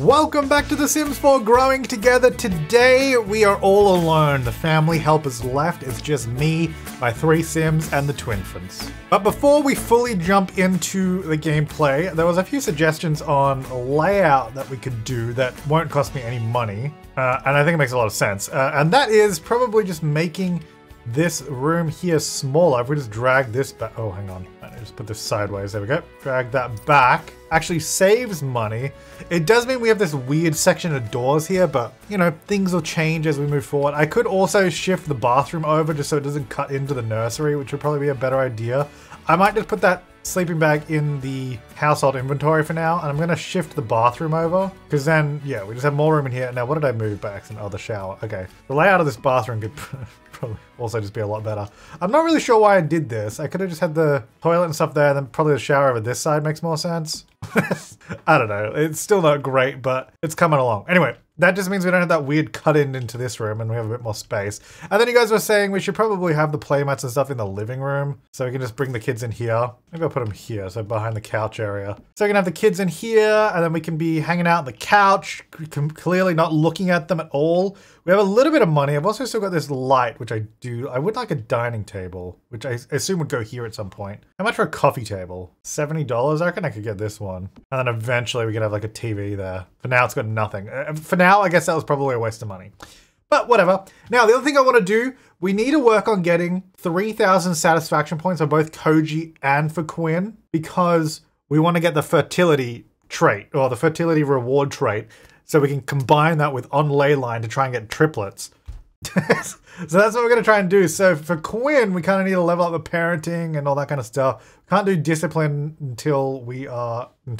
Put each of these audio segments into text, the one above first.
Welcome back to The Sims 4 Growing Together. Today we are all alone. The family help is left. It's just me, my three Sims, and the twinfins. But before we fully jump into the gameplay, there was a few suggestions on a layout that we could do that won't cost me any money. And I think it makes a lot of sense. And that is probably just making this room here smaller. If we just drag this back, oh, hang on. Just put this sideways, there we go. Drag that back. Actually saves money. It does mean we have this weird section of doors here, but you know, things will change as we move forward. I could also shift the bathroom over just so it doesn't cut into the nursery, which would probably be a better idea. I might just put that sleeping bag in the household inventory for now, and I'm gonna shift the bathroom over, because then, yeah, we just have more room in here. Now, what did I move by accident? Oh, the shower, okay. The layout of this bathroom could probably also just be a lot better. I'm not really sure why I did this. I could have just had the toilet and stuff there, and then probably the shower over this side makes more sense. I don't know, it's still not great, but it's coming along. Anyway, that just means we don't have that weird cut-in into this room and we have a bit more space. And then you guys were saying we should probably have the playmats and stuff in the living room, so we can just bring the kids in here. Maybe I'll put them here, so behind the couch area. So we can have the kids in here, and then we can be hanging out on the couch, clearly not looking at them at all. We have a little bit of money. I've also still got this light, which I would like a dining table, which I assume would go here at some point. How much for a coffee table? $70? I reckon I could get this one. And then eventually we could have like a TV there. For now, it's got nothing. For now, I guess that was probably a waste of money. But whatever. Now, the other thing I want to do, we need to work on getting 3,000 satisfaction points for both Koji and for Quinn, because we want to get the fertility trait, or the fertility reward trait, so we can combine that with on ley line to try and get triplets. So that's what we're going to try and do. So for Quinn, we kind of need to level up the parenting and all that kind of stuff. Can't do discipline until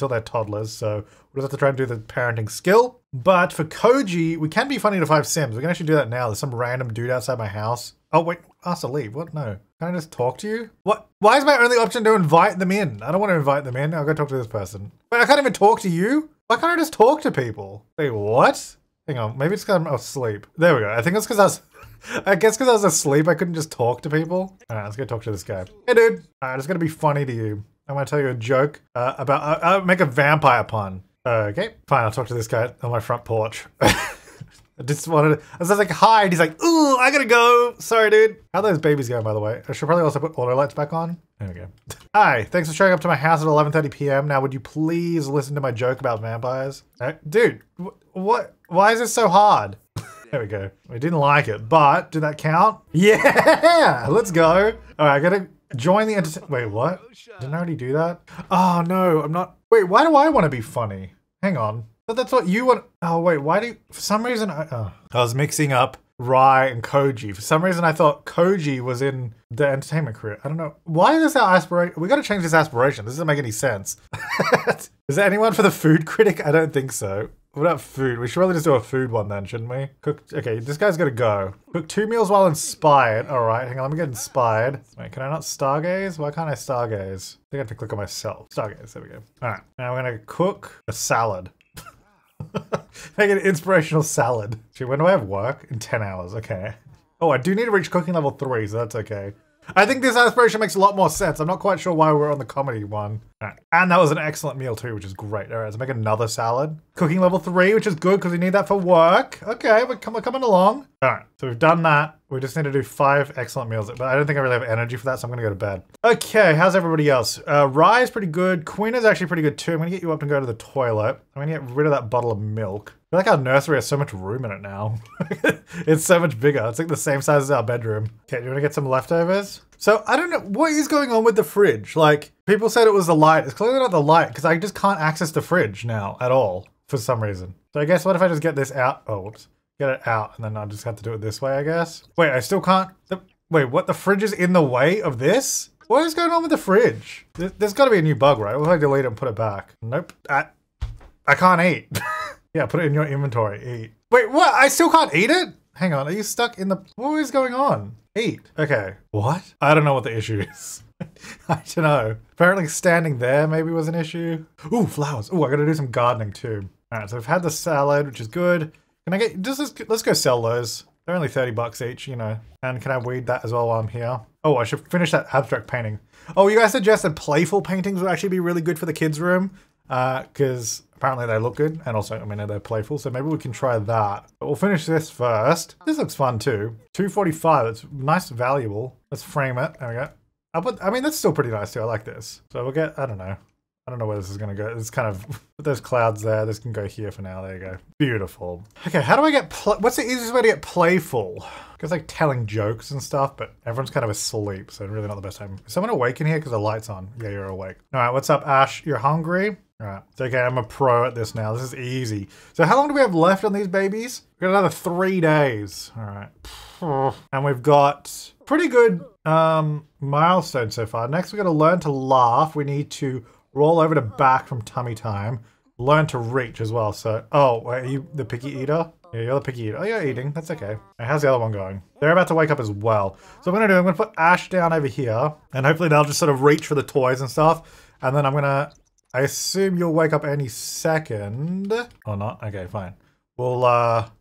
they're toddlers, so we'll just have to try and do the parenting skill. But for Koji, we can be funny to 5 Sims. We can actually do that now. There's some random dude outside my house. Oh wait, ask to leave. What? No. Can I just talk to you? What? Why is my only option to invite them in? I don't want to invite them in. I'll go talk to this person. Wait, I can't even talk to you? Why can't I just talk to people? Wait, what? Hang on, maybe it's because I'm asleep. There we go. I think it's because I guess because I was asleep, I couldn't just talk to people. All right, let's go talk to this guy. Hey, dude. All right, it's gonna be funny to you. I'm gonna tell you a joke about. I'll make a vampire pun. Okay, fine. I'll talk to this guy on my front porch. I was like, hi, and he's like, ooh, I gotta go. Sorry, dude. How are those babies going, by the way? I should probably also put auto lights back on. There we go. Hi, thanks for showing up to my house at 11:30 p.m. Now, would you please listen to my joke about vampires? Dude, what? Why is this so hard? There we go. We didn't like it, but did that count? Yeah, let's go. All right, I gotta join the entertainment. Wait, what? Didn't I already do that? Oh, no, I'm not. Wait, why do I want to be funny? Hang on. But that's what you want. Oh wait, why do you, for some reason I was mixing up Rye and Koji. For some reason I thought Koji was in the entertainment career. I don't know. Why is this our aspiration? We gotta change this aspiration. This doesn't make any sense. Is there anyone for the food critic? I don't think so. What about food? We should really just do a food one then, shouldn't we? Cook, okay, this guy's gotta go. Cook 2 meals while inspired. All right, hang on, let me get inspired. Wait, can I not stargaze? Why can't I stargaze? I think I have to click on myself. Stargaze, there we go. All right, now we're gonna cook a salad. Make an inspirational salad. Actually, when do I have work? In 10 hours, okay. Oh, I do need to reach cooking level 3, so that's okay. I think this aspiration makes a lot more sense. I'm not quite sure why we're on the comedy one. All right. And that was an excellent meal too, which is great. All right, let's make another salad. Cooking level 3, which is good because we need that for work. Okay, we're coming along. All right, so we've done that. We just need to do 5 excellent meals, but I don't think I really have energy for that, so I'm gonna go to bed. Okay, how's everybody else? Rye is pretty good. Quinn is actually pretty good too. I'm gonna get you up and go to the toilet. I'm gonna get rid of that bottle of milk. I feel like our nursery has so much room in it now. It's so much bigger. It's like the same size as our bedroom. Okay, do you want to get some leftovers? So I don't know, what is going on with the fridge? Like, people said it was the light. It's clearly not the light, because I just can't access the fridge now at all for some reason. So I guess what if I just get this out? Oh, whoops. Get it out, and then I'll just have to do it this way, I guess. Wait, I still can't. Wait, what? The fridge is in the way of this? What is going on with the fridge? There's got to be a new bug, right? What if I delete it and put it back? Nope. I can't eat. Yeah, put it in your inventory, eat. Wait, what? I still can't eat it? Hang on, are you stuck in the, what is going on? Eat, okay. What? I don't know what the issue is. I don't know. Apparently standing there maybe was an issue. Ooh, flowers. Ooh, I gotta do some gardening too. All right, so we've had the salad, which is good. Can I get, let's go sell those. They're only $30 each, you know. And can I weed that as well while I'm here? Oh, I should finish that abstract painting. Oh, you guys suggested playful paintings would actually be really good for the kids' room. Because Apparently they look good, and also, I mean, they're playful, so maybe we can try that. But we'll finish this first. This looks fun too. 245, it's nice, valuable. Let's frame it, there we go. I mean, that's still pretty nice too, I like this. So we'll get, I don't know where this is gonna go. It's kind of, put those clouds there, this can go here for now, there you go. Beautiful. Okay, how do I get, what's the easiest way to get playful? Because like telling jokes and stuff, but everyone's kind of asleep, so really not the best time. Is someone awake in here? Because the light's on. Yeah, you're awake. All right, what's up, Ash? You're hungry? All right, it's okay, I'm a pro at this now. This is easy. So how long do we have left on these babies? We've got another 3 days. All right. And we've got pretty good milestone so far. Next, we've got to learn to laugh. We need to roll over to back from tummy time. Learn to reach as well, so... Oh, wait, are you the picky eater? Yeah, you're the picky eater. Oh, you're eating. That's okay. And how's the other one going? They're about to wake up as well. So what I'm going to do, I'm going to put Ash down over here, and hopefully they'll just sort of reach for the toys and stuff, and then I'm going to... I assume you'll wake up any second. Or not? Okay, fine. We'll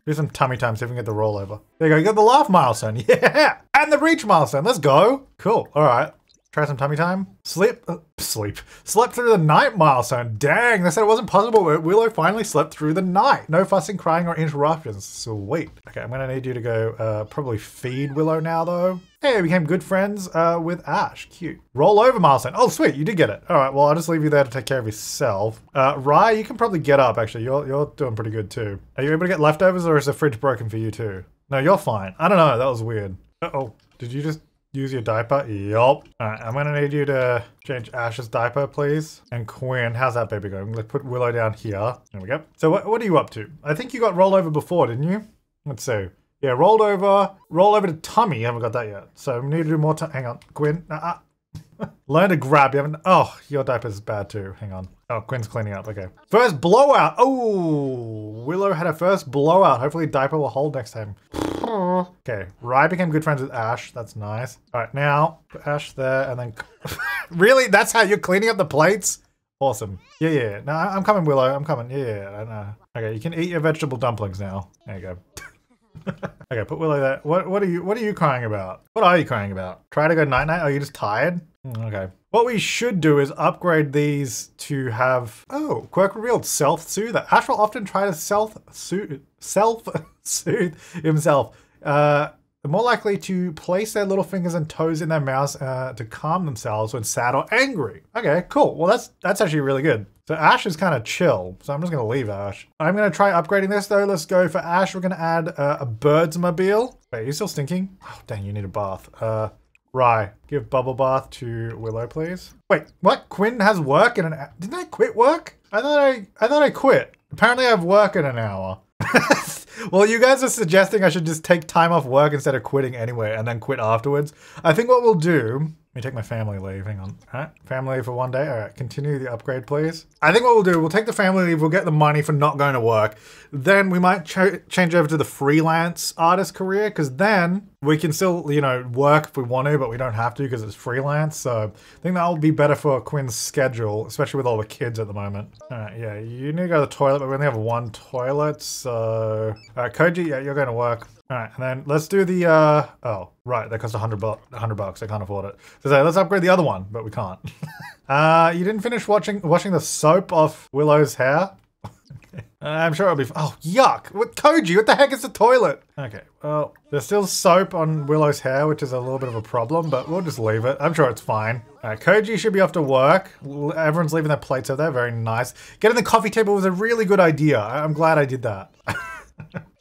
do some tummy time, see if we can get the rollover. There you go, you got the laugh milestone, yeah! And the reach milestone, let's go! Cool, all right. Try some tummy time. Slept through the night milestone. Dang, they said it wasn't possible, but Willow finally slept through the night. No fussing, crying, or interruptions. Sweet. Okay, I'm gonna need you to go probably feed Willow now though. Hey, I became good friends with Ash, cute. Roll over milestone. Oh sweet, you did get it. All right, well I'll just leave you there to take care of yourself. Rye, you can probably get up actually. You're doing pretty good too. Are you able to get leftovers or is the fridge broken for you too? No, you're fine. I don't know, that was weird. Uh-oh, did you just use your diaper? Yup. Alright, I'm gonna need you to change Ash's diaper, please. And Quinn, how's that baby going? Let's put Willow down here. There we go. So what are you up to? I think you got rolled over before, didn't you? Let's see. Yeah, rolled over. Roll over to tummy. I haven't got that yet. So we need to do more tummy. Hang on, Quinn. Learn to grab. You haven't. Oh, your diaper's bad too. Hang on. Oh, Quinn's cleaning up. Okay. First blowout. Oh, Willow had her first blowout. Hopefully diaper will hold next time. Okay, Rye became good friends with Ash. That's nice. All right, now put Ash there and then... Really? That's how you're cleaning up the plates? Awesome. Yeah, yeah. No, I'm coming, Willow. I'm coming. Yeah, I know. Okay, you can eat your vegetable dumplings now. There you go. Okay, put Willow there. What are you crying about? What are you crying about? Try to go night-night? Are you just tired? Okay. What we should do is upgrade these to have... Oh, quirk revealed, self-soother. Ash will often try to self-soothe himself. They're more likely to place their little fingers and toes in their mouths to calm themselves when sad or angry. Okay, cool. Well, that's actually really good. So Ash is kind of chill, so I'm just going to leave Ash. I'm going to try upgrading this though. Let's go for Ash. We're going to add a birdsmobile. Wait, are you still stinking? Oh, dang, you need a bath. Rye, give bubble bath to Willow, please. Wait, what? Quinn has work in an hour? Didn't I quit work? I thought I quit. Apparently I have work in an hour. Well, you guys are suggesting I should just take time off work instead of quitting anyway and then quit afterwards. I think what we'll do, let me take my family leave, hang on. All right, family leave for 1 day. All right, continue the upgrade, please. I think what we'll do, we'll take the family leave, we'll get the money for not going to work. Then we might change over to the freelance artist career because then we can still, you know, work if we want to, but we don't have to because it's freelance. So I think that'll be better for Quinn's schedule, especially with all the kids at the moment. All right, yeah, you need to go to the toilet, but we only have one toilet, so... All right, Koji, yeah, you're going to work. All right, and then let's do the, oh, right, that cost $100. I can't afford it. So let's upgrade the other one, but we can't. You didn't finish washing the soap off Willow's hair? Okay. I'm sure it'll be, oh, yuck. What, Koji, what the heck is the toilet? Okay, well, there's still soap on Willow's hair, which is a little bit of a problem, but we'll just leave it. I'm sure it's fine. All right, Koji should be off to work. Everyone's leaving their plates over there, very nice. Getting the coffee table was a really good idea. I'm glad I did that.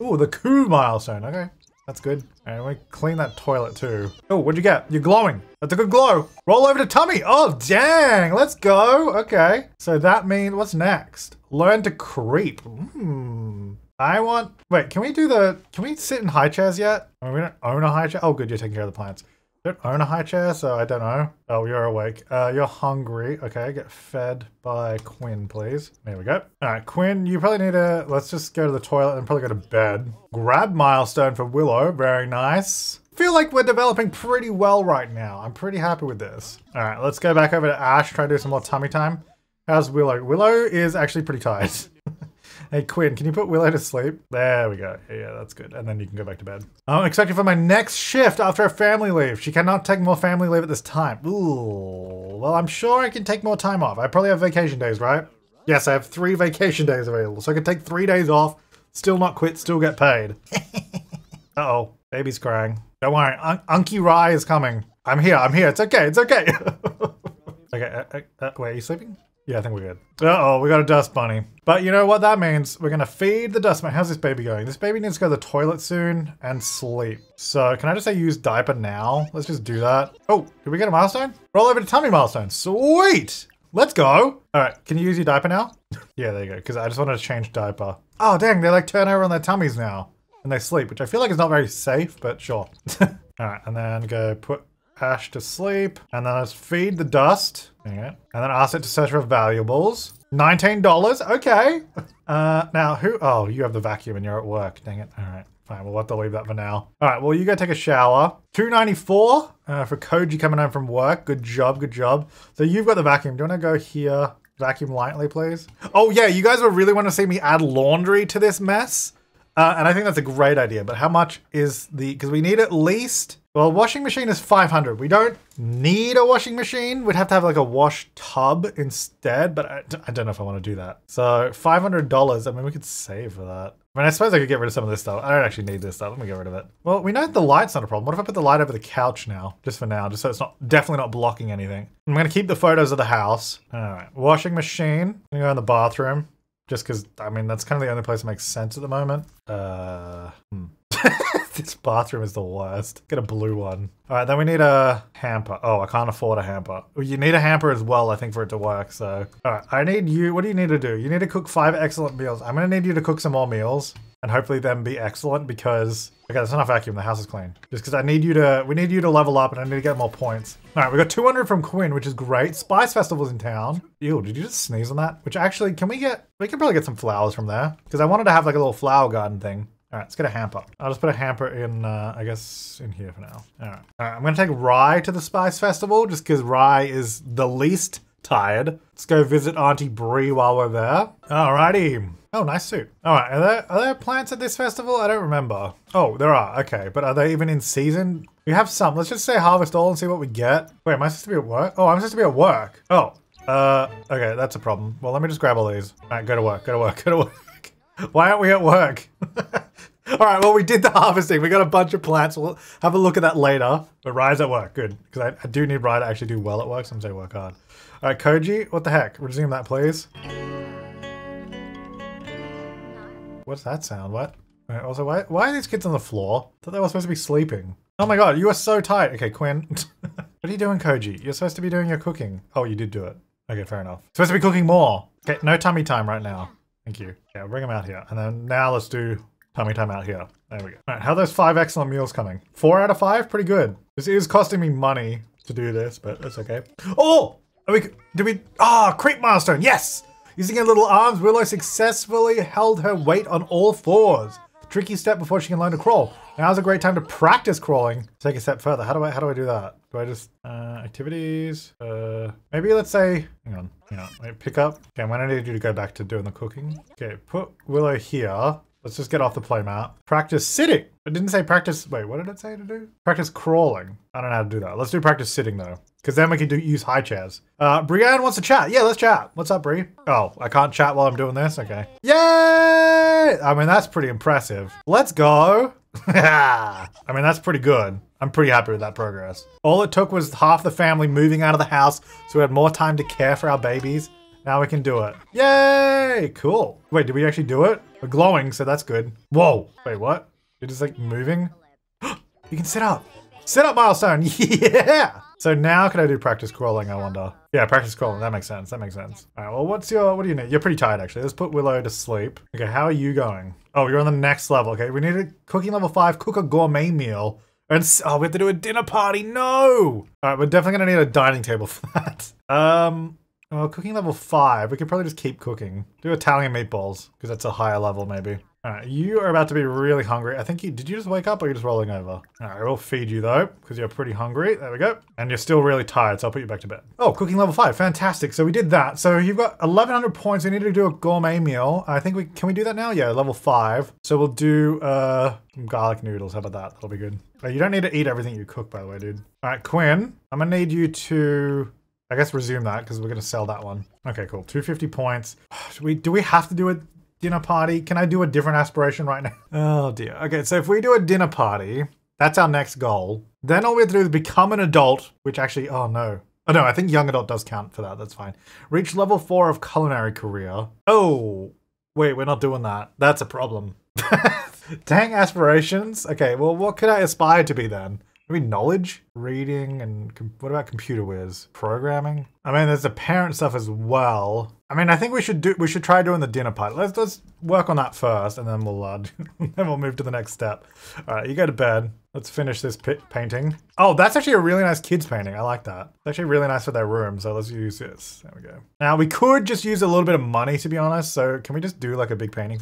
Ooh, the coup milestone. Okay, that's good. And we clean that toilet too. Oh, what'd you get? You're glowing. That's a good glow. Roll over to tummy. Oh, dang. Let's go. Okay. So that means, what's next? Learn to creep. I want, wait, can we sit in high chairs yet? I mean, we don't own a high chair. Oh, good. You're taking care of the plants. Don't own a high chair, so I don't know. Oh, you're awake. You're hungry. Okay, get fed by Quinn, please. There we go. All right, Quinn, you probably need to... Let's just go to the toilet and probably go to bed. Grab milestone for Willow. Very nice. Feel like we're developing pretty well right now. I'm pretty happy with this. All right, let's go back over to Ash, try to do some more tummy time. How's Willow? Willow is actually pretty tired. Hey, Quinn, can you put Willow to sleep? There we go. Yeah, that's good. And then you can go back to bed. I'm excited for my next shift after her family leave. She cannot take more family leave at this time. Ooh. Well, I'm sure I can take more time off. I probably have vacation days, right? Yes, I have 3 vacation days available, so I can take 3 days off, still not quit, still get paid. Uh-oh, baby's crying. Don't worry, Unky Rye is coming. I'm here, it's okay, it's okay. Okay, wait, are you sleeping? Yeah, I think we're good. Uh-oh, we got a dust bunny. But you know what that means? We're gonna feed the dust bunny. How's this baby going? This baby needs to go to the toilet soon and sleep. So can I just say use diaper now? Let's just do that. Oh, did we get a milestone? Roll over to tummy milestone. Sweet! Let's go! All right, can you use your diaper now? Yeah, there you go, because I just wanted to change diaper. Oh, dang, they like turn over on their tummies now and they sleep, which I feel like is not very safe, but sure. All right, and then go put Ash to sleep, and then I just feed the dust. Dang it. And then ask it to search for valuables. $19, okay. Now who, oh, you have the vacuum and you're at work, dang it. All right, fine, we'll have to leave that for now. All right, well, you go take a shower. $2.94 for Koji coming home from work. Good job, good job. So you've got the vacuum. Do you wanna go here? Vacuum lightly, please. Oh yeah, you guys would really wanna see me add laundry to this mess. And I think that's a great idea, but how much is the, because we need at least, well, washing machine is 500. We don't need a washing machine. We'd have to have like a wash tub instead, but I don't know if I want to do that. So $500, I mean, we could save for that. I mean, I suppose I could get rid of some of this stuff. I don't actually need this stuff. Let me get rid of it. Well, we know the light's not a problem. What if I put the light over the couch now? Just for now, just so it's not, definitely not blocking anything. I'm going to keep the photos of the house. All right, washing machine. I'm going to go in the bathroom. Just because, I mean, that's kind of the only place that makes sense at the moment. This bathroom is the worst. Get a blue one. All right, then we need a hamper. Oh, I can't afford a hamper. You need a hamper as well, I think, for it to work, so. All right, I need you, what do you need to do? You need to cook 5 excellent meals. I'm gonna need you to cook some more meals and hopefully them be excellent because, okay, that's enough vacuum, the house is clean. Just because I need you to, we need you to level up and I need to get more points. All right, we got 200 from Quinn, which is great. Spice Festival's in town. Ew, did you just sneeze on that? Which actually, can we get, we can probably get some flowers from there because I wanted to have like a little flower garden thing. All right, let's get a hamper. I'll just put a hamper in, I guess, in here for now. All right, I'm gonna take Rye to the Spice Festival just because Rye is the least tired. Let's go visit Auntie Bree while we're there. Alrighty. Oh, nice suit. All right, are there plants at this festival? I don't remember. Oh, there are, okay. But are they even in season? We have some. Let's just say harvest all and see what we get. Wait, am I supposed to be at work? Oh, I'm supposed to be at work. Oh, okay, that's a problem. Well, let me just grab all these. All right, go to work, go to work, go to work. Why aren't we at work? All right, well, we did the harvesting. We got a bunch of plants. We'll have a look at that later. But Rye's at work, good. Because I do need Rye to actually do well at work, so I'm gonna work hard. All right, Koji, what the heck? Resume that, please. What's that sound? What? All right, also, why are these kids on the floor? I thought they were supposed to be sleeping. Oh my God, you are so tight. Okay, Quinn. What are you doing, Koji? You're supposed to be doing your cooking. Oh, you did do it. Okay, fair enough. Supposed to be cooking more. Okay, no tummy time right now. Thank you. Yeah, bring them out here. And then now let's do tummy time out here. There we go. All right, how are those 5 excellent meals coming? 4 out of 5, pretty good. This is costing me money to do this, but that's okay. Oh, creep milestone, yes! Using her little arms, Willow successfully held her weight on all 4s. Tricky step before she can learn to crawl. Now's a great time to practice crawling. Take a step further, how do I do that? Do I just, activities? Maybe let's say, hang on, wait, pick up. Okay, I'm gonna need you to go back to doing the cooking. Okay, put Willow here. Let's just get off the playmat. Practice sitting. It didn't say practice, wait, what did it say to do? Practice crawling. I don't know how to do that. Let's do practice sitting though, because then we can use high chairs. Brianne wants to chat. Yeah, let's chat. What's up, Bri? Oh, I can't chat while I'm doing this? Okay. Yay! I mean, that's pretty impressive. Let's go. I mean, that's pretty good. I'm pretty happy with that progress. All it took was half the family moving out of the house, so we had more time to care for our babies. Now we can do it. Yay, cool. Wait, did we actually do it? We're glowing, so that's good. Whoa, wait, what? You're just like moving? You can sit up. Sit up, milestone, yeah! So now can I do practice crawling, I wonder? Yeah, practice crawling, that makes sense, that makes sense. All right, well, what do you need? You're pretty tired, actually. Let's put Willow to sleep. Okay, how are you going? Oh, you're on the next level, okay. We need a cooking level 5, cook a gourmet meal. And oh, we have to do a dinner party, no! All right, we're definitely gonna need a dining table for that. Well, cooking level 5, we could probably just keep cooking. Do Italian meatballs, because that's a higher level maybe. All right, you are about to be really hungry. I think you, did you just wake up or are you just rolling over? All right, we'll feed you though, because you're pretty hungry. There we go. And you're still really tired, so I'll put you back to bed. Oh, cooking level 5, fantastic. So we did that. So you've got 1,100 points. We need to do a gourmet meal. I think we, can we do that now? Yeah, level 5. So we'll do some garlic noodles. How about that? That'll be good. You don't need to eat everything you cook, by the way, dude. All right, Quinn, I'm gonna need you to I guess resume that because we're going to sell that one. Okay, cool. 250 points. Do we have to do a dinner party? Can I do a different aspiration right now? Oh dear. Okay, so if we do a dinner party, that's our next goal. Then all we have to do is become an adult, which actually, oh no. Oh no, I think young adult does count for that. That's fine. Reach level 4 of culinary career. Oh, wait, we're not doing that. That's a problem. Dang aspirations. Okay, well, what could I aspire to be then? Maybe knowledge? Reading and what about computer whiz? Programming? I mean, there's the parent stuff as well. I mean, I think we should try doing the dinner party. Let's work on that first, and then we'll then we'll move to the next step. All right, you go to bed. Let's finish this painting. Oh, that's actually a really nice kids painting. I like that. It's actually really nice for their room. So let's use this. There we go. Now we could just use a little bit of money, to be honest. So can we just do like a big painting?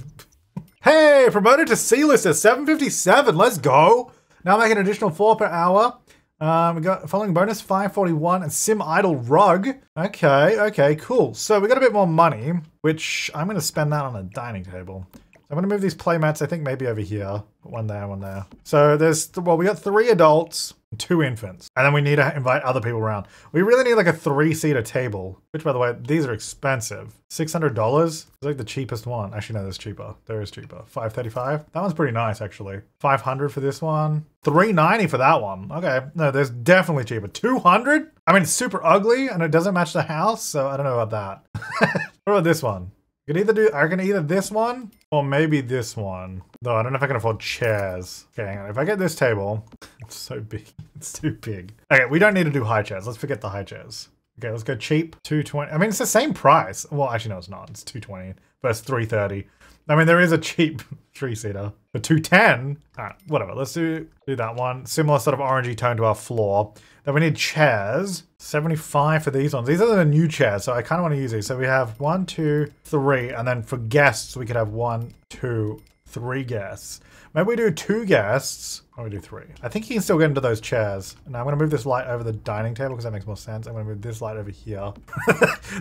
Hey, promoted to C-lister, 757. Let's go. Now make an additional 4 per hour. We got following bonus 541 and Sim Idle Rug. Okay, okay, cool. So we got a bit more money, which I'm going to spend that on a dining table. I'm going to move these playmats, I think maybe over here. One there, one there. So there's, well, we got 3 adults and 2 infants. And then we need to invite other people around. We really need like a 3-seater table, which by the way, these are expensive. $600 is like the cheapest one. Actually, no, there's cheaper. There is cheaper. $535. That one's pretty nice, actually. $500 for this one. $390 for that one. Okay. No, there's definitely cheaper. $200? I mean, it's super ugly and it doesn't match the house. So I don't know about that. What about this one? You can either do, I can either this one or maybe this one. Though I don't know if I can afford chairs. Okay, hang on. If I get this table, it's so big. It's too big. Okay, we don't need to do high chairs. Let's forget the high chairs. Okay, let's go cheap. $220. I mean, it's the same price. Well, actually, no, it's not. It's $220 versus $330. I mean, there is a cheap 3-seater for $210. All right, whatever. Let's do that one. Similar sort of orangey tone to our floor. Then we need chairs. $75 for these ones. These are the new chairs, so I kind of want to use these. So we have 1, 2, 3, and then for guests, we could have 1, 2, 3 guests. Maybe we do 2 guests. Or we do 3. I think you can still get into those chairs. Now I'm going to move this light over the dining table because that makes more sense. I'm going to move this light over here.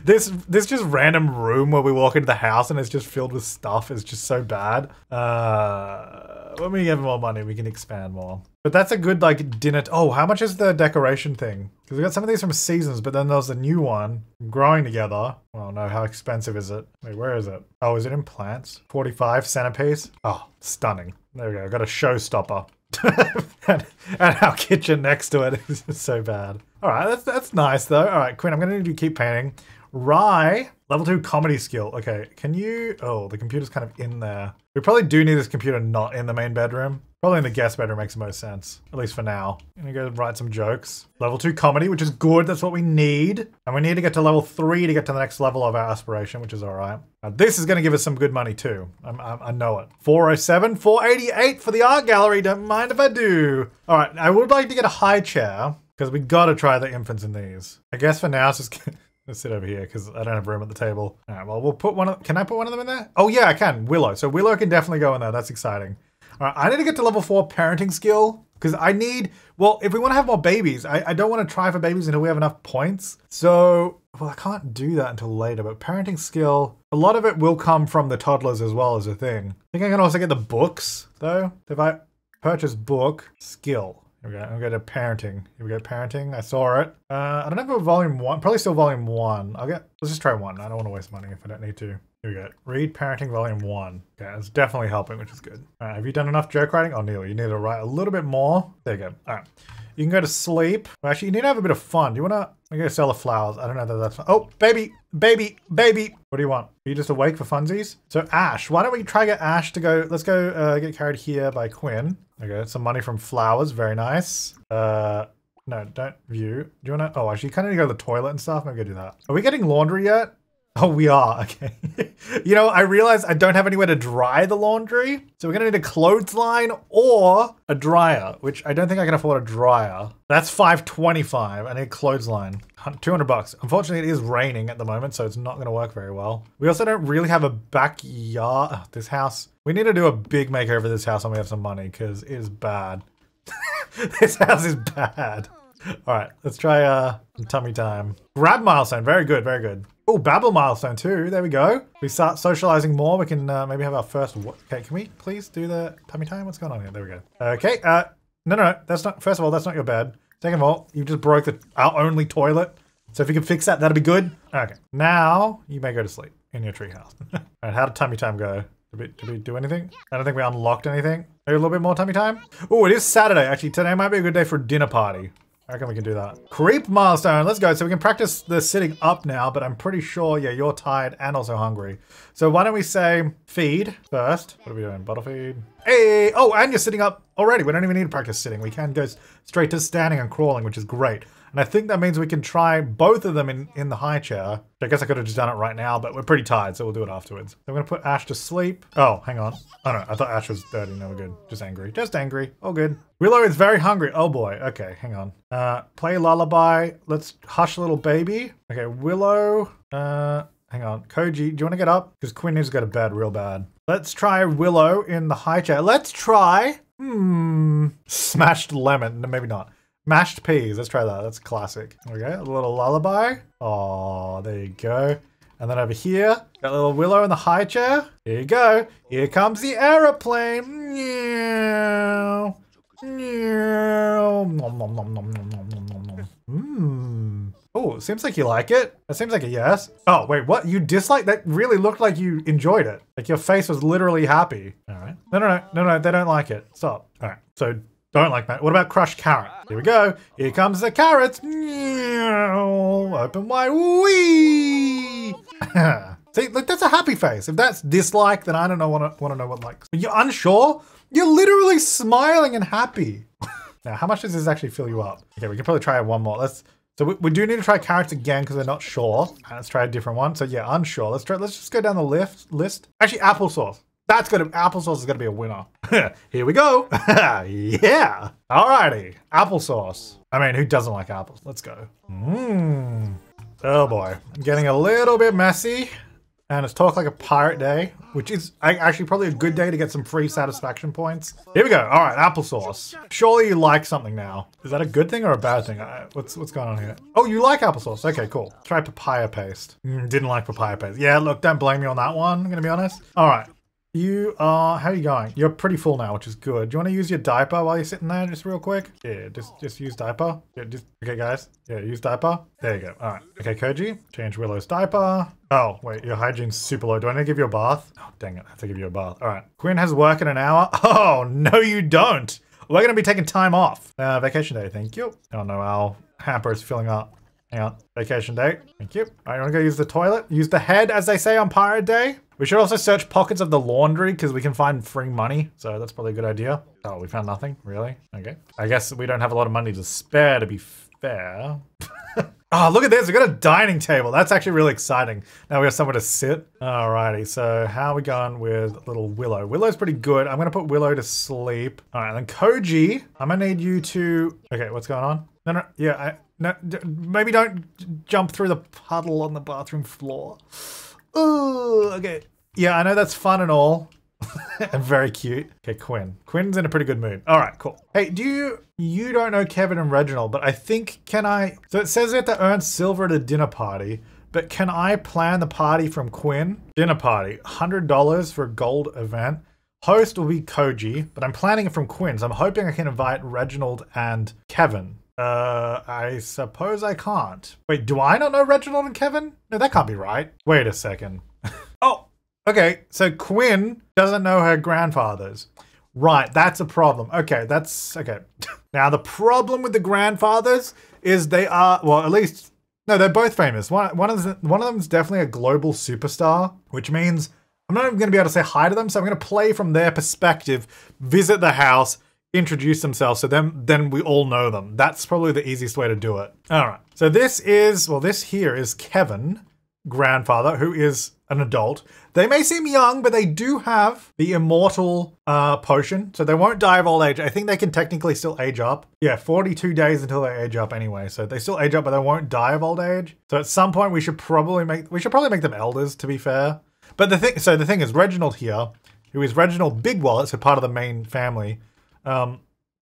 This just random room where we walk into the house and it's just filled with stuff is just so bad. When we get more money, we can expand more. But that's a good like dinner. Oh, how much is the decoration thing? Because we got some of these from Seasons, but then there's a new one from Growing Together. Oh no, how expensive is it? Wait, where is it? Oh, is it in plants? 45 centipiece. Oh, stunning. There we go. Got a showstopper. and our kitchen next to it is just so bad. All right, that's nice though. All right, Quinn, I'm gonna need you to keep painting. Rye, level 2 comedy skill. Okay, can you, oh, the computer's kind of in there. We probably do need this computer not in the main bedroom. Probably in the guest bedroom makes the most sense, at least for now. I'm gonna go write some jokes. Level 2 comedy, which is good, that's what we need. And we need to get to level 3 to get to the next level of our aspiration, which is all right. Now this is gonna give us some good money too. I know it. 407, 488 for the art gallery, don't mind if I do. All right, I would like to get a high chair because we gotta try the infants in these. I guess for now, it's just let's sit over here because I don't have room at the table. All right, well, we'll put one of, can I put one of them in there? Oh yeah, I can, Willow. So Willow can definitely go in there, that's exciting. All right, I need to get to level 4 parenting skill because I need, well, if we want to have more babies, I don't want to try for babies until we have enough points. So, well, I can't do that until later, but parenting skill, a lot of it will come from the toddlers as well as a thing. I think I can also get the books though. If I purchase book skill, here we go, I'm going to parenting. Here we go, parenting, I saw it. I don't know if it's volume 1, probably still volume 1. I'll get, let's just try 1. I don't want to waste money if I don't need to. Here we go. Read parenting volume 1. Okay, that's definitely helping, which is good. All right, have you done enough joke writing? Oh, Neil, you need to write a little bit more. There you go. All right. You can go to sleep. Well, actually, you need to have a bit of fun. Do you want to... I'm going to sell the flowers. I don't know that that's fun. Oh, baby, baby, baby. What do you want? Are you just awake for funsies? So Ash, why don't we try get Ash to go... Let's go get carried here by Quinn. Okay, some money from flowers. Very nice. No, don't view. Do you want to... Oh, actually, you kind of need to go to the toilet and stuff. Maybe go do that. Are we getting laundry yet? Oh, we are, okay. You know, I realized I don't have anywhere to dry the laundry. So we're gonna need a clothesline or a dryer, which I don't think I can afford a dryer. That's $5.25, I need a clothesline, $200. Unfortunately, it is raining at the moment, so it's not gonna work very well. We also don't really have a backyard, oh, this house. We need to do a big makeover of this house when we have some money, because it is bad. This house is bad. All right, let's try tummy time. Grab milestone, very good, very good. Oh, Babble milestone too, there we go. We start socializing more, we can maybe have our first, okay, can we please do the tummy time? What's going on here? There we go. Okay, no, that's not, first of all, that's not your bed. Second of all, you just broke our only toilet. So if you can fix that, that'll be good. Okay, now you may go to sleep in your treehouse. All right, how did tummy time go? Did we do anything? I don't think we unlocked anything. Maybe a little bit more tummy time? Oh, it is Saturday. Actually, today might be a good day for a dinner party. I reckon we can do that. Creep milestone, let's go. So we can practice the sitting up now, but I'm pretty sure, yeah, you're tired and also hungry. So why don't we say feed first? What are we doing? Bottle feed. Hey, oh, and you're sitting up already. We don't even need to practice sitting. We can go straight to standing and crawling, which is great. And I think that means we can try both of them in the high chair. I guess I could have just done it right now, but we're pretty tired, so we'll do it afterwards. I'm gonna put Ash to sleep. Oh, hang on. Oh no, I thought Ash was dirty. No, we're good. Just angry. Just angry. All good. Willow is very hungry. Oh boy. Okay, hang on. Play lullaby. Let's hush little baby. Okay, Willow. Hang on. Koji, do you want to get up? Because Quinn needs to go to bed real bad. Let's try Willow in the high chair. Let's try. Smashed lemon. No, maybe not. Mashed peas, let's try that, that's classic. Okay, a little lullaby. Oh, there you go. And then over here, got little Willow in the high chair. Here you go. Here comes the aeroplane. Meow. Meow. Nom, nom, nom, nom, nom, nom, nom, nom. Oh, seems like you like it. That seems like a yes. Oh, wait, what? You dislike? That really looked like you enjoyed it. Like your face was literally happy. All right. No, they don't like it. Stop. All right, so don't like that. What about crushed carrot? Here we go. Here comes the carrots. Open wide. Wee! See, look, that's a happy face. If that's dislike, then I don't know want to know what likes. Are you unsure? You're literally smiling and happy. Now, how much does this actually fill you up? Okay, we can probably try one more. So we do need to try carrots again because we're not sure. And let's try a different one. So yeah, unsure. Let's just go down the list. Actually, applesauce. Applesauce is gonna be a winner. Here we go. Yeah. Alrighty, applesauce. I mean, who doesn't like apples? Let's go. Oh boy, I'm getting a little bit messy. And it's talk like a pirate day, which is actually probably a good day to get some free satisfaction points. Here we go. All right, applesauce. Surely you like something now. Is that a good thing or a bad thing? What's going on here? Oh, you like applesauce. Okay, cool. Try papaya paste. Didn't like papaya paste. Yeah, look, don't blame me on that one. I'm gonna be honest. All right. You are, how are you going? You're pretty full now, which is good. Do you want to use your diaper while you're sitting there just real quick? Yeah, just use diaper. Yeah, okay guys. Yeah, use diaper. There you go. All right. Okay, Koji, change Willow's diaper. Oh, wait, your hygiene's super low. Do I need to give you a bath? Oh, dang it. I have to give you a bath. All right. Quinn has work in an hour. Oh, no, you don't. We're going to be taking time off. Vacation day. Thank you. Oh no, our hamper is filling up. Hang on. Vacation day. Thank you. All right, you want to go use the toilet? Use the head, as they say on Pirate Day. We should also search pockets of the laundry because we can find free money. So that's probably a good idea. Oh, we found nothing, really? Okay. I guess we don't have a lot of money to spare, to be fair. Oh, look at this, we got a dining table. That's actually really exciting. Now we have somewhere to sit. Alrighty, so how are we going with little Willow? Willow's pretty good. I'm gonna put Willow to sleep. All right, and then Koji, I'm gonna need you to, okay, what's going on? No, yeah, maybe don't jump through the puddle on the bathroom floor. Ooh, okay. Yeah, I know that's fun and all. And very cute. Okay, Quinn. Quinn's in a pretty good mood. All right, cool. Hey, you don't know Kevin and Reginald, but I think, so it says we have to earn silver at a dinner party, but can I plan the party from Quinn? Dinner party, $100 for a gold event. Host will be Koji, but I'm planning it from Quinn, so I'm hoping I can invite Reginald and Kevin. I suppose I can't. Wait, do I not know Reginald and Kevin? No, that can't be right. Wait a second. Oh, okay. So Quinn doesn't know her grandfathers. Right, that's a problem. Okay, that's, okay. Now the problem with the grandfathers is they are, well, at least, no, they're both famous. One of them's definitely a global superstar, which means I'm not even gonna be able to say hi to them. So I'm gonna play from their perspective, visit the house, introduce themselves, so then we all know them. That's probably the easiest way to do it. All right, so this is, well, this here is Kevin, grandfather, who is an adult. They may seem young, but they do have the immortal potion, so they won't die of old age. I think they can technically still age up. Yeah, 42 days until they age up anyway, so they still age up, but they won't die of old age. So at some point, we should probably make them elders, to be fair. But the thing is, Reginald here, who is Reginald Bigwallet, so part of the main family,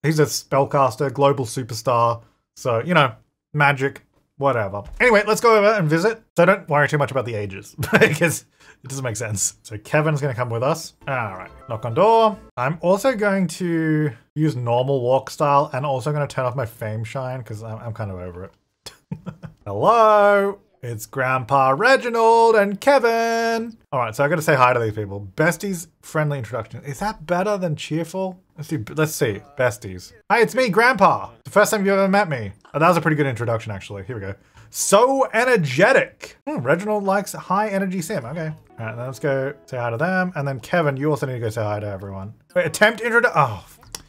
he's a spellcaster, global superstar, so, you know, magic, whatever. Anyway, let's go over and visit. So don't worry too much about the ages, because it doesn't make sense. So Kevin's gonna come with us. All right, knock on door. I'm also going to use normal walk style and also gonna turn off my fame shine, because I'm kind of over it. Hello? It's Grandpa Reginald and Kevin. All right, so I gotta say hi to these people. Besties, friendly introduction. Is that better than cheerful? Let's see, besties. Hey, it's me, Grandpa. The first time you ever met me. Oh, that was a pretty good introduction, actually. Here we go. So energetic. Reginald likes high energy sim. Okay. All right, let's go say hi to them. And then Kevin, you also need to go say hi to everyone. Wait, attempt introduction. Oh,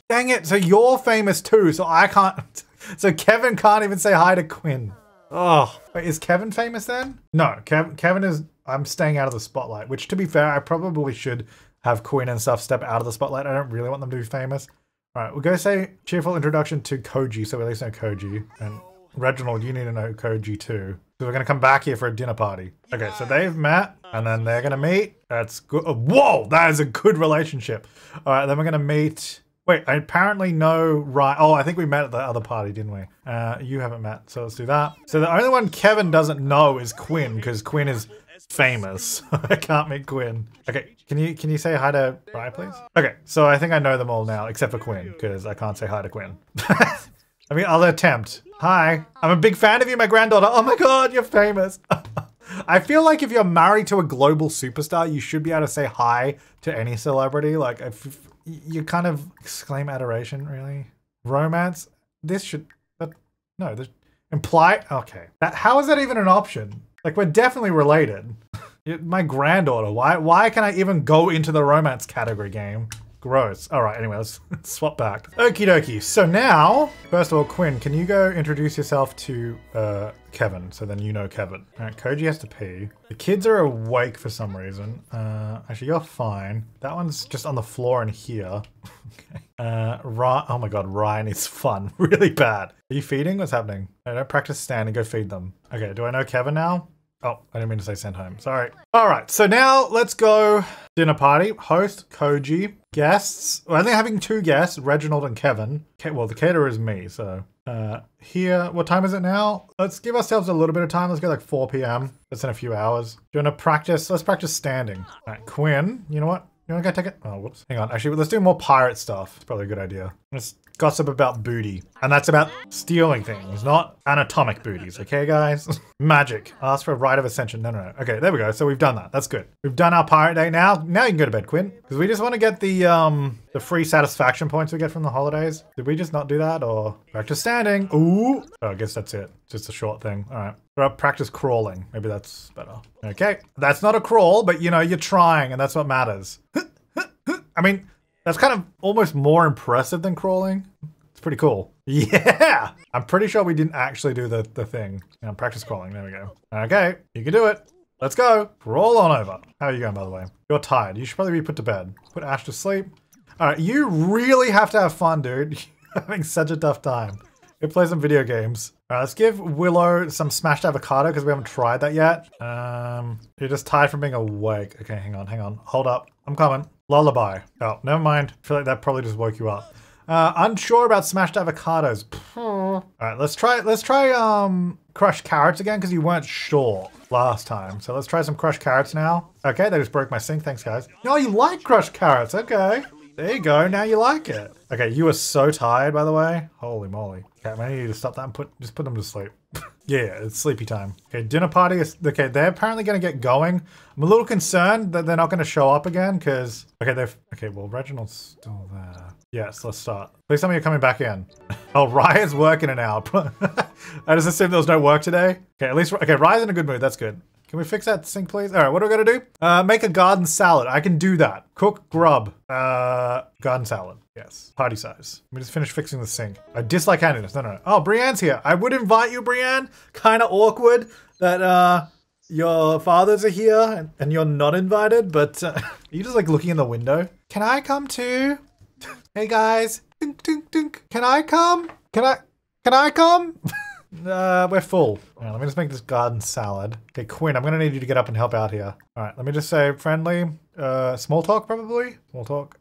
dang it. So you're famous too. So I can't. So Kevin can't even say hi to Quinn. Oh, wait, is Kevin famous then? No, Kevin is, I'm staying out of the spotlight, which to be fair, I probably should have Quinn and stuff step out of the spotlight. I don't really want them to be famous. All right, we'll go say cheerful introduction to Koji. So we at least know Koji. And Reginald, you need to know Koji too. So we're gonna come back here for a dinner party. Okay, so they've met and then they're gonna meet. That's good. Oh, whoa, that is a good relationship. All right, then we're gonna meet. Wait, I apparently know Rye. Oh, I think we met at the other party, didn't we? You haven't met, so let's do that. So the only one Kevin doesn't know is Quinn, because Quinn is famous. I can't meet Quinn. Okay, can you say hi to Rye, please? Okay, so I think I know them all now, except for Quinn, because I can't say hi to Quinn. I mean, I'll attempt. Hi, I'm a big fan of you, my granddaughter. Oh my God, you're famous. I feel like if you're married to a global superstar, you should be able to say hi to any celebrity. Like, if you kind of exclaim adoration, really. Romance? This should, but no, this imply, okay. That, how is that even an option? Like, we're definitely related. My granddaughter, why can I even go into the romance category game? Gross. All right, anyway, let's swap back. Okie dokie. So now, first of all, Quinn, can you go introduce yourself to Kevin? So then you know Kevin. All right, Koji has to pee. The kids are awake for some reason. Actually, you're fine. That one's just on the floor in here. Okay. Ryan, oh my God, Ryan is fun. Really bad. Are you feeding? What's happening? I don't practice standing. Go feed them. Okay, do I know Kevin now? Oh, I didn't mean to say send home, sorry. All right, so now let's go dinner party. Host, Koji, guests. Well, I think having two guests, Reginald and Kevin. Well, the caterer is me, so. Here, what time is it now? Let's give ourselves a little bit of time. Let's go like 4 p.m. That's in a few hours. Do you wanna practice? Let's practice standing. All right, Quinn, you know what? You wanna go take it? Oh, whoops, hang on. Actually, let's do more pirate stuff. It's probably a good idea. Let's gossip about booty. And that's about stealing things, not anatomic booties. Okay, guys? Magic. Ask for a rite of ascension. No. Okay, there we go. So we've done that. That's good. We've done our pirate day now. Now you can go to bed, Quinn. Because we just want to get the free satisfaction points we get from the holidays. Did we just not do that? Or back to standing. Ooh. Oh, I guess that's it. Just a short thing. All right. Or practice crawling. Maybe that's better. Okay. That's not a crawl, but you know, you're trying and that's what matters. I mean, that's kind of almost more impressive than crawling. It's pretty cool. Yeah! I'm pretty sure we didn't actually do the thing. Yeah, practice crawling, there we go. Okay, you can do it. Let's go. Crawl on over. How are you going, by the way? You're tired. You should probably be put to bed. Put Ash to sleep. All right, you really have to have fun, dude. You're having such a tough time. Go play some video games. All right, let's give Willow some smashed avocado because we haven't tried that yet. You're just tired from being awake. Okay, hang on. Hold up. I'm coming. Lullaby. Oh, never mind. I feel like that probably just woke you up. Unsure about smashed avocados. All right, let's try crushed carrots again because you weren't sure last time. So let's try some crushed carrots now. Okay, they just broke my sink. Thanks, guys. No, you like crushed carrots. Okay. There you go. Now you like it. Okay, you are so tired, by the way. Holy moly. Okay, I need you to stop that and just put them to sleep. Yeah, it's sleepy time. Okay, dinner party is, okay, they're apparently gonna get going. I'm a little concerned that they're not gonna show up again because, okay, well, Reginald's still there. Yes, let's start. Please tell me you're coming back in. Oh, Rye's working an hour. I just assumed there was no work today. Okay, at least, okay, Rye's in a good mood, that's good. Can we fix that sink, please? All right, what are we gonna do? Make a garden salad. I can do that. Cook grub. Garden salad. Yes. Party size. Let me just finish fixing the sink. I dislike handiness. No. Oh, Brianne's here. I would invite you, Brianne. Kind of awkward that your fathers are here and you're not invited, but are you just like looking in the window? Can I come too? Hey guys. Dunk, dunk, dunk. Can I come? Can I come? We're full. All right, let me just make this garden salad. Okay, Quinn, I'm gonna need you to get up and help out here. All right, let me just say friendly, small talk probably. Small talk,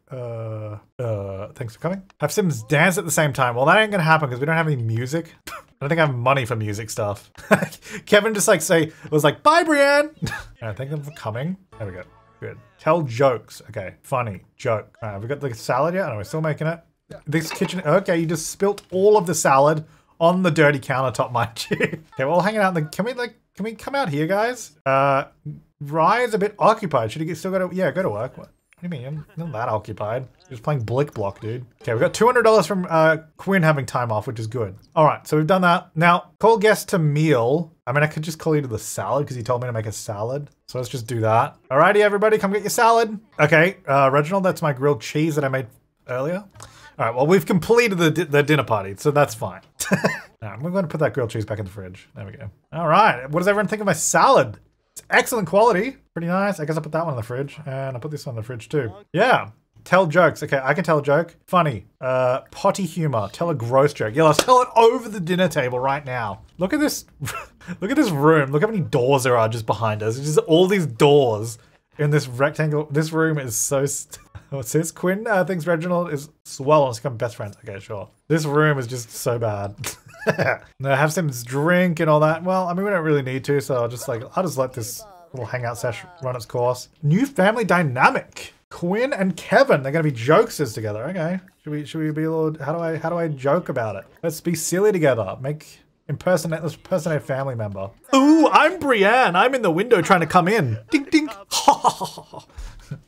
thanks for coming. Have Sims dance at the same time. Well, that ain't gonna happen because we don't have any music. I don't think I have money for music stuff. Kevin just like was like, bye Brianne. All right, thank them for coming. There we go, good. Tell jokes, okay, funny, joke. All right, have we got the salad yet? No, we're still making it. This kitchen, okay, you just spilt all of the salad on the dirty countertop, mind you. Okay, we're all hanging out in the, can we come out here, guys? Rye is a bit occupied. Should he still go to, yeah, go to work. What do you mean? I'm not that occupied. He was playing Blick Block, dude. Okay, we got $200 from Quinn having time off, which is good. All right, so we've done that. Now, call guests to meal. I mean, I could just call you to the salad because he told me to make a salad. So let's just do that. All righty, everybody, come get your salad. Okay, Reginald, that's my grilled cheese that I made earlier. All right, well, we've completed the dinner party, so that's fine. All right, I'm going to put that grilled cheese back in the fridge. There we go. All right, what does everyone think of my salad? It's excellent quality. Pretty nice. I guess I'll put that one in the fridge. And I'll put this one in the fridge too. Yeah. Tell jokes. Okay, I can tell a joke. Funny. Potty humor. Tell a gross joke. Yeah, let's tell it over the dinner table right now. Look at this. Look at this room. Look how many doors there are just behind us. It's just all these doors in this rectangle. This room is so... What's this? Quinn thinks Reginald is swell and has become best friends. Okay, sure. This room is just so bad. No, have Sims drink and all that. Well, I mean, we don't really need to, so I'll just let this little hangout session run its course. New family dynamic. Quinn and Kevin, they're gonna be jokesters together. Okay, should we be a little? How do I joke about it? Let's be silly together. Let's impersonate a family member. Ooh, I'm Brianne. I'm in the window trying to come in. Ding ding.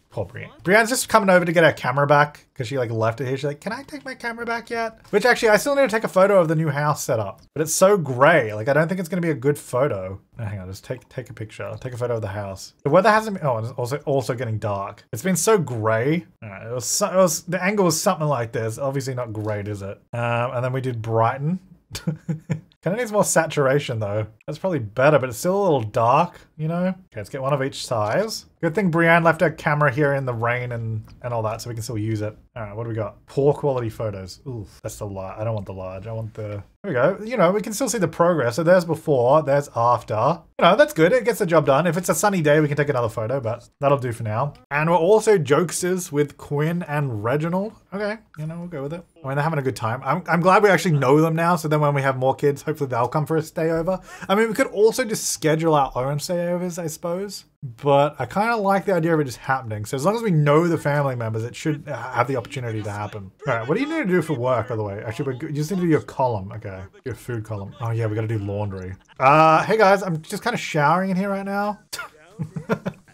Poor Brianne. Brianne's just coming over to get her camera back because she like left it here. She's like, can I take my camera back yet? Which actually, I still need to take a photo of the new house setup, but it's so gray. Like, I don't think it's going to be a good photo. Oh, hang on, just take a picture. Take a photo of the house. The weather hasn't been, oh, and it's also getting dark. It's been so gray. Right, the angle was something like this. Obviously not great, is it? And then we did Brighton. Kind of needs more saturation though. That's probably better, but it's still a little dark, you know? Okay, let's get one of each size. Good thing Brianne left her camera here in the rain and all that, so we can still use it. All right, what do we got? Poor quality photos. Ooh, that's the large. I don't want the large, I want the... There we go. You know, we can still see the progress. So there's before, there's after. You know, that's good. It gets the job done. If it's a sunny day, we can take another photo, but that'll do for now. And we're also jokesters with Quinn and Reginald. Okay, you know, we'll go with it. I mean, they're having a good time. I'm glad we actually know them now, so then when we have more kids, hopefully they'll come for a stay over. I mean, we could also just schedule our own stayovers, I suppose. But I kind of like the idea of it just happening. So as long as we know the family members, it should have the opportunity to happen. All right, what do you need to do for work, by the way? Actually, you just need to do your column. Okay, your food column. Oh yeah, we gotta do laundry. Hey guys, I'm just kind of showering in here right now.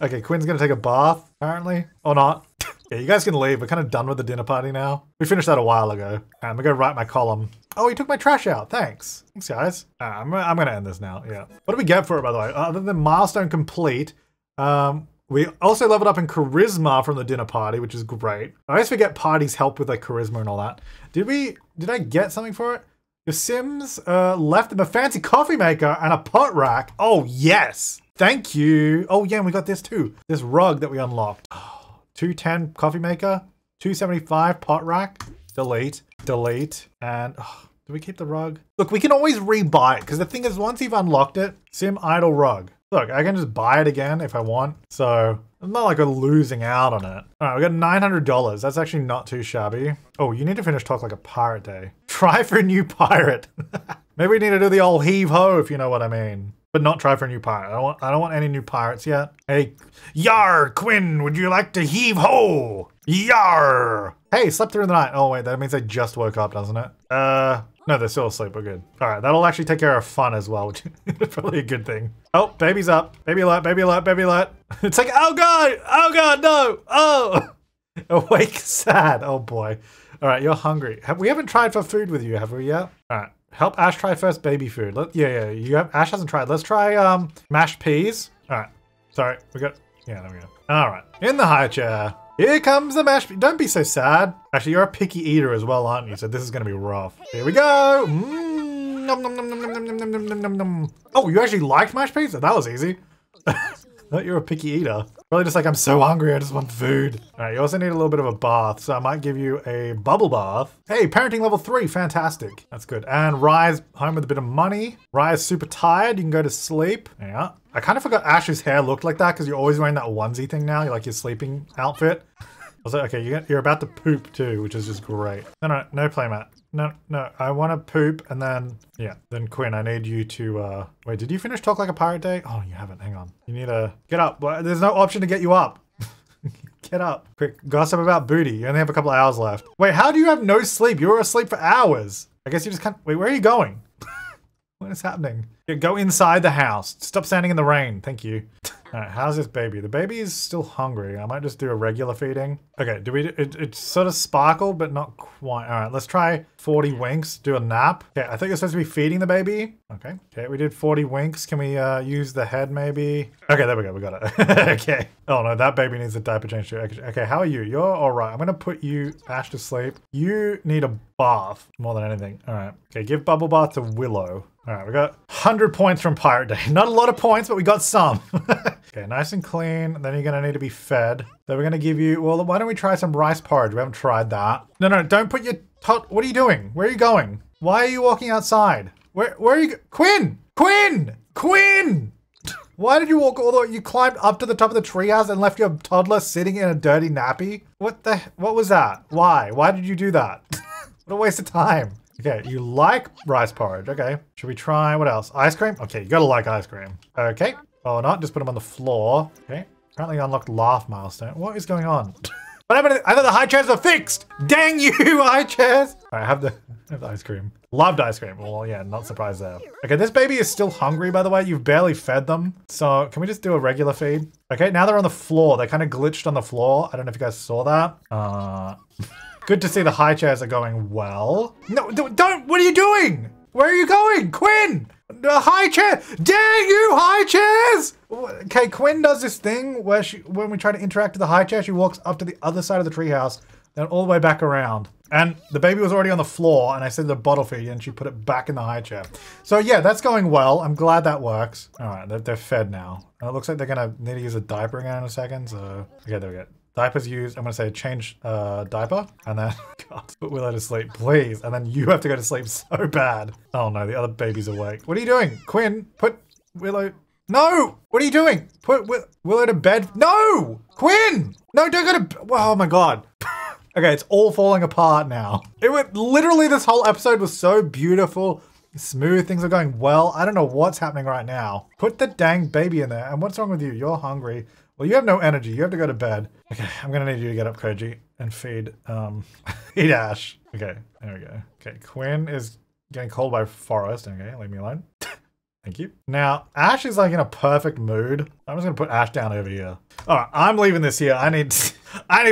Okay, Quinn's gonna take a bath, apparently. Or not. Yeah, you guys can leave. We're kind of done with the dinner party now. We finished that a while ago. I'm gonna go write my column. Oh, he took my trash out. Thanks. Thanks, guys. I'm gonna end this now, yeah. What do we get for it, by the way? Other than milestone complete, we also leveled up in charisma from the dinner party, which is great. I always forget parties help with like charisma and all that. Did I get something for it? The Sims left them a fancy coffee maker and a pot rack. Oh yes, thank you. Oh yeah, and we got this too. This rug that we unlocked. Oh, 210 coffee maker, 275 pot rack. Delete, delete, and oh, do we keep the rug? Look, we can always rebuy it because the thing is, once you've unlocked it, Sim idle rug. Look, I can just buy it again if I want. So it's not like we're losing out on it. All right, we got $900. That's actually not too shabby. Oh, you need to finish Talk Like a Pirate Day. Try for a new pirate. Maybe we need to do the old heave ho, if you know what I mean. But not try for a new pirate. I don't want any new pirates yet. Hey, Yar, Quinn, would you like to heave ho? Yar. Hey, slept through the night. Oh wait, that means I just woke up, doesn't it? No, they're still asleep, we're good. All right, that'll actually take care of fun as well, which is probably a good thing. Oh, baby's up. Baby alert, baby alert, baby alert. It's like, oh God, no, oh. Awake sad, oh boy. All right, you're hungry. We haven't tried for food with you, have we yet? All right, help Ash try first baby food. Ash hasn't tried. Let's try mashed peas. All right, sorry, we got, yeah, there we go. All right, in the high chair. Here comes the mashed. Don't be so sad. Actually, you're a picky eater as well, aren't you? So this is gonna be rough. Here we go. Mm, nom, nom, nom, nom, nom, nom, nom, nom, nom, nom. Oh, you actually liked mashed peas? That was easy. I thought you were a picky eater. Probably just like, I'm so hungry, I just want food. All right, you also need a little bit of a bath. So I might give you a bubble bath. Hey, parenting level 3, fantastic. That's good. And Rye's home with a bit of money. Rye's super tired, you can go to sleep. Yeah. I kind of forgot Ash's hair looked like that because you're always wearing that onesie thing now. You're like your sleeping outfit. Also, okay, you're about to poop too, which is just great. No playmat. No, I want to poop and then, yeah. Then Quinn, I need you to, wait, did you finish Talk Like a Pirate Day? Oh, you haven't, hang on. You need to get up. There's no option to get you up. Get up. Quick, gossip about booty. You only have a couple of hours left. Wait, how do you have no sleep? You were asleep for hours. I guess you just can't, wait, where are you going? What is happening? Yeah, go inside the house. Stop standing in the rain. Thank you. All right, how's this baby? The baby is still hungry. I might just do a regular feeding. Okay, do we? It sort of sparkled, but not quite. All right, let's try 40 winks. Do a nap. Okay, I think it's supposed to be feeding the baby. Okay. Okay, we did 40 winks. Can we use the head maybe? Okay, there we go. We got it. Okay. Oh no, that baby needs a diaper change too. Okay, how are you? You're all right. I'm gonna put you, Ash, to sleep. You need a bath more than anything. All right. Okay, give bubble bath to Willow. All right, we got 100 points from Pirate Day. Not a lot of points, but we got some. Okay, nice and clean. Then you're gonna need to be fed. Then we're gonna give you, well, why don't we try some rice porridge? We haven't tried that. No, no, don't put your tot. What are you doing? Where are you going? Why are you walking outside? Where are you? Quinn! Quinn! Quinn! Why did you walk all the way? You climbed up to the top of the treehouse and left your toddler sitting in a dirty nappy? What was that? Why? Why did you do that? What a waste of time. Okay, you like rice porridge. Okay, should we try, what else? Ice cream? Okay, you gotta like ice cream. Okay, or not, just put them on the floor. Okay, apparently unlocked laugh milestone. What is going on? What happened? I thought the high chairs were fixed! Dang you, high chairs! All right, have the ice cream. Loved ice cream. Well, yeah, not surprised there. Okay, this baby is still hungry, by the way. You've barely fed them. So can we just do a regular feed? Okay, now they're on the floor. They kind of glitched on the floor. I don't know if you guys saw that. Good to see the high chairs are going well. No, don't, what are you doing? Where are you going, Quinn? The high chair, dang you high chairs! Okay, Quinn does this thing where when we try to interact with the high chair, she walks up to the other side of the treehouse, then all the way back around. And the baby was already on the floor and I said the bottle feed and she put it back in the high chair. So yeah, that's going well. I'm glad that works. All right, they're fed now. And it looks like they're gonna need to use a diaper again in a second, so. Okay, there we go. Diapers used. I'm gonna say change diaper and then God, put Willow to sleep, please. And then you have to go to sleep so bad. Oh no, the other baby's awake. What are you doing? Quinn, put Willow. No! What are you doing? Put Willow to bed. No! Quinn! No, don't go to. Oh my God. Okay, it's all falling apart now. It was literally, this whole episode was so beautiful. Smooth, things are going well. I don't know what's happening right now. Put the dang baby in there. And what's wrong with you? You're hungry. Well, you have no energy. You have to go to bed. Okay, I'm gonna need you to get up, Koji, and feed, feed Ash. Okay, there we go. Okay, Quinn is getting called by Forrest. Okay, leave me alone. Thank you. Now, Ash is like in a perfect mood. I'm just gonna put Ash down over here. All right, I'm leaving this here. I need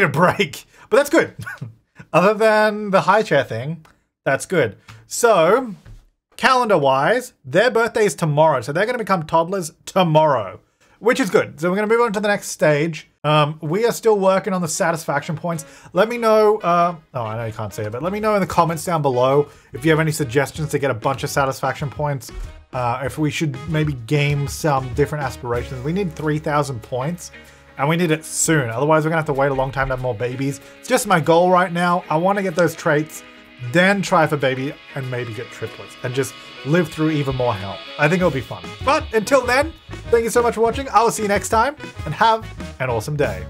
a break, but that's good. Other than the high chair thing, that's good. So, calendar-wise, their birthday is tomorrow. So they're gonna become toddlers tomorrow. Which is good. So we're gonna move on to the next stage. We are still working on the satisfaction points. Let me know, oh, I know you can't see it, but let me know in the comments down below if you have any suggestions to get a bunch of satisfaction points. If we should maybe game some different aspirations. We need 3,000 points and we need it soon. Otherwise we're gonna have to wait a long time to have more babies. It's just my goal right now. I wanna get those traits, then try for baby and maybe get triplets and just live through even more hell. I think it'll be fun. But until then, thank you so much for watching. I will see you next time and have an awesome day.